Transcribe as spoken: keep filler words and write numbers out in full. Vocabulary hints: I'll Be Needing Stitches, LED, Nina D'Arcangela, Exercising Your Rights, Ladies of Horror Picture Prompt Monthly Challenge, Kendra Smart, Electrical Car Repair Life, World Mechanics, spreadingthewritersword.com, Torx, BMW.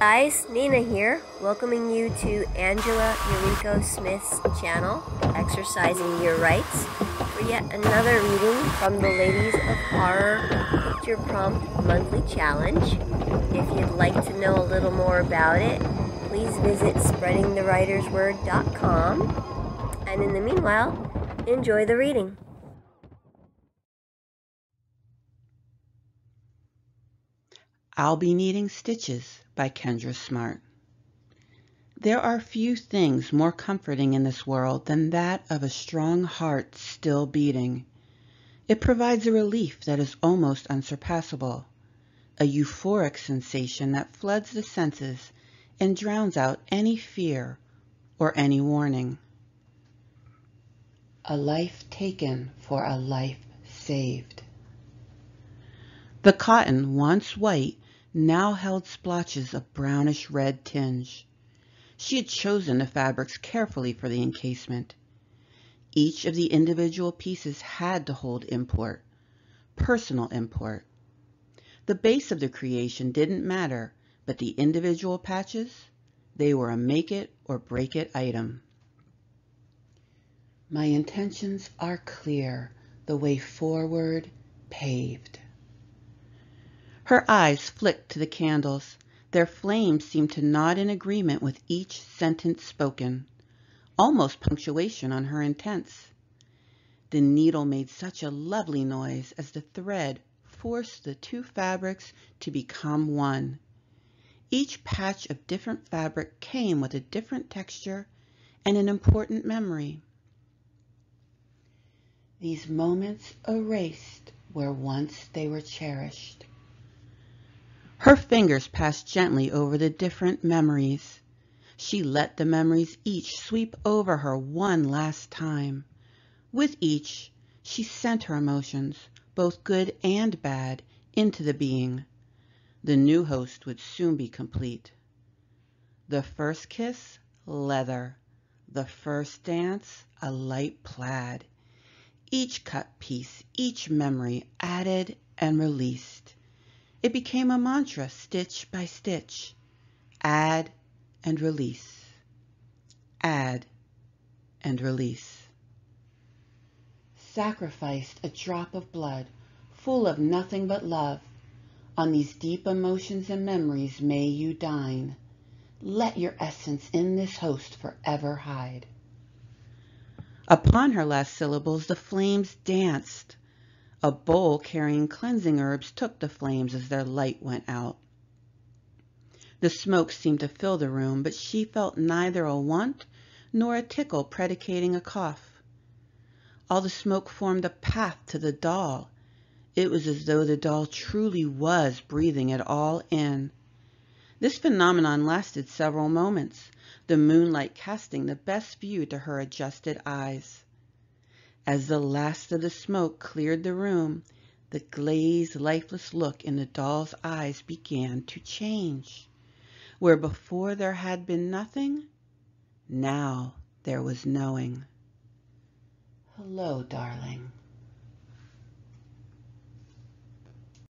Guys, Nina here, welcoming you to Angela Yuriko Smith's channel, Exercising Your Rights, for yet another reading from the Ladies of Horror Picture Prompt Monthly Challenge. If you'd like to know a little more about it, please visit spreading the writers word dot com. And in the meanwhile, enjoy the reading. I'll Be Needing Stitches by Kendra Smart. There are few things more comforting in this world than that of a strong heart still beating. It provides a relief that is almost unsurpassable, a euphoric sensation that floods the senses and drowns out any fear or any warning. A life taken for a life saved. The cotton, once white, now held splotches of brownish-red tinge. She had chosen the fabrics carefully for the encasement. Each of the individual pieces had to hold import, personal import. The base of the creation didn't matter, but the individual patches, they were a make-it-or-break-it item. My intentions are clear, the way forward paved. Her eyes flicked to the candles. Their flames seemed to nod in agreement with each sentence spoken, almost punctuation on her intents. The needle made such a lovely noise as the thread forced the two fabrics to become one. Each patch of different fabric came with a different texture and an important memory. These moments erased where once they were cherished. Her fingers passed gently over the different memories. She let the memories each sweep over her one last time. With each, she sent her emotions, both good and bad, into the being. The new host would soon be complete. The first kiss, leather. The first dance, a light plaid. Each cut piece, each memory added and released. It became a mantra, stitch by stitch. Add and release. Add and release. Sacrificed a drop of blood, full of nothing but love. On these deep emotions and memories may you dine. Let your essence in this host forever hide. Upon her last syllables, the flames danced. A bowl carrying cleansing herbs took the flames as their light went out. The smoke seemed to fill the room, but she felt neither a want nor a tickle predicating a cough. All the smoke formed a path to the doll. It was as though the doll truly was breathing it all in. This phenomenon lasted several moments, the moonlight casting the best view to her adjusted eyes. As the last of the smoke cleared the room, the glazed, lifeless look in the doll's eyes began to change. Where before there had been nothing, now there was knowing. Hello, darling.